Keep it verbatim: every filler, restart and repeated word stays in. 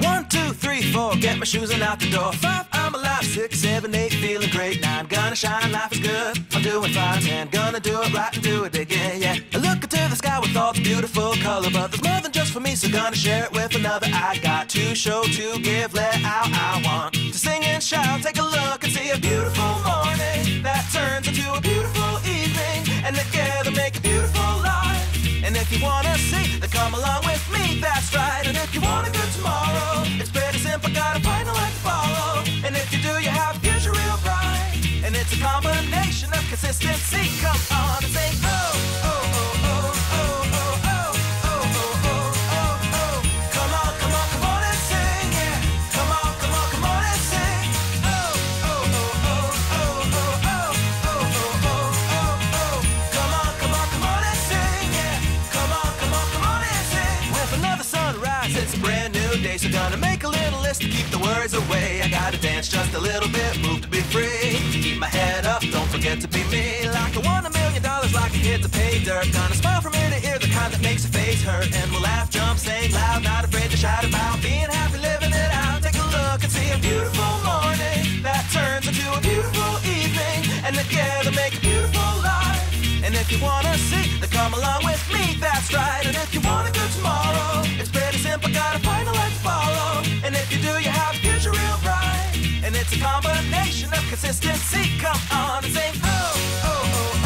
One, two, three, four, get my shoes and out the door. Five, I'm alive. Six, seven, eight, feeling great. Nine, gonna shine, life is good. I'm doing fine. Ten, gonna do it right and do it again, yeah. I look into the sky with all the beautiful color, but there's more than just for me, so gonna share it with another. I got to show, to give, let out. I want to sing and shout. Take a look and see a beautiful morning that turns into a beautiful evening, and together make a beautiful life. And if you wanna see, then come along with me. That's right. And if you want a good tomorrow, it's pretty simple. Got a final like to follow. And if you do, you have a future real bright. And it's a combination of consistency. Come on and say, oh, oh. So gonna make a little list to keep the worries away. I gotta dance just a little bit, move to be free. Keep my head up, don't forget to be me. Like I won a million dollars, like a kid to pay dirt. Gonna smile from ear to ear, the kind that makes a face hurt. And we'll laugh, jump, sing loud, not afraid to shout about being happy, living it out. Take a look and see a beautiful morning that turns into a beautiful evening, and together make a beautiful life. And if you wanna see, then come along with me. That's right. And if you want a good tomorrow, it's pretty simple. Gotta find a life to follow. And if you do, you have a future real bright. And it's a combination of consistency. Come on and sing, oh, oh, oh.